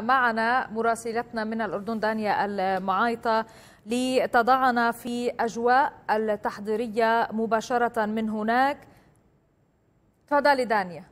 معنا مراسلتنا من الأردن دانيا المعايطة لتضعنا في أجواء التحضيرية مباشرة من هناك. تفضلي دانيا.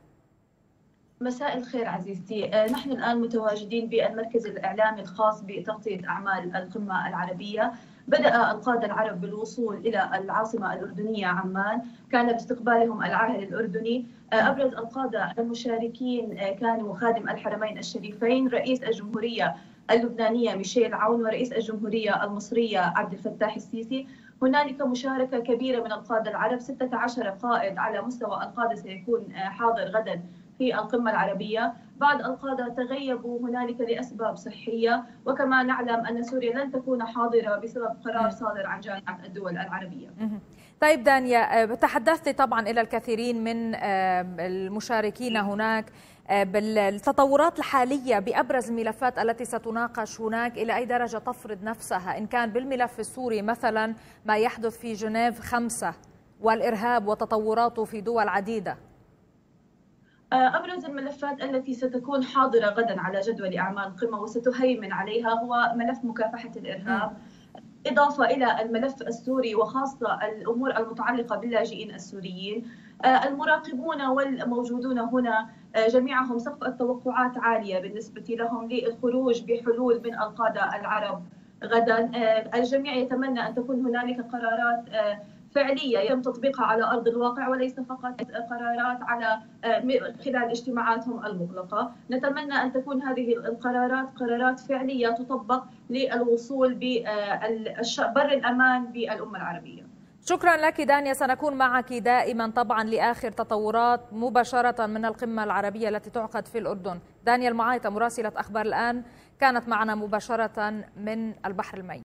مساء الخير عزيزتي، نحن الآن متواجدين بالمركز الإعلامي الخاص بتغطية أعمال القمة العربية. بدأ القادة العرب بالوصول إلى العاصمة الأردنية عمان، كان باستقبالهم العاهل الأردني. أبرز القادة المشاركين كانوا خادم الحرمين الشريفين، رئيس الجمهورية اللبنانية ميشيل عون، ورئيس الجمهورية المصرية عبد الفتاح السيسي. هنالك مشاركة كبيرة من القادة العرب، 16 قائد على مستوى القادة سيكون حاضر غدا في القمة العربية. بعض القادة تغيبوا هنالك لأسباب صحية، وكما نعلم أن سوريا لن تكون حاضرة بسبب قرار صادر عن جامعة الدول العربية. طيب دانيا، تحدثت طبعا إلى الكثيرين من المشاركين هناك بالتطورات الحالية بأبرز الملفات التي ستناقش هناك. إلى أي درجة تفرض نفسها إن كان بالملف السوري مثلا ما يحدث في جنيف 5 والإرهاب وتطوراته في دول عديدة؟ أبرز الملفات التي ستكون حاضرة غدا على جدول أعمال القمة وستهيمن عليها هو ملف مكافحة الإرهاب، إضافة إلى الملف السوري وخاصة الأمور المتعلقة باللاجئين السوريين. المراقبون والموجودون هنا جميعهم سقف التوقعات عالية بالنسبة لهم للخروج بحلول من القادة العرب غدا. الجميع يتمنى أن تكون هنالك قرارات فعلية يتم تطبيقها على أرض الواقع وليس فقط قرارات على خلال اجتماعاتهم المغلقة. نتمنى أن تكون هذه القرارات قرارات فعلية تطبق للوصول ببر الأمان بالأمة العربية. شكرا لك دانيا، سنكون معك دائما طبعا لآخر تطورات مباشرة من القمة العربية التي تعقد في الأردن. دانيا المعايطة مراسلة أخبار الآن كانت معنا مباشرة من البحر الميت.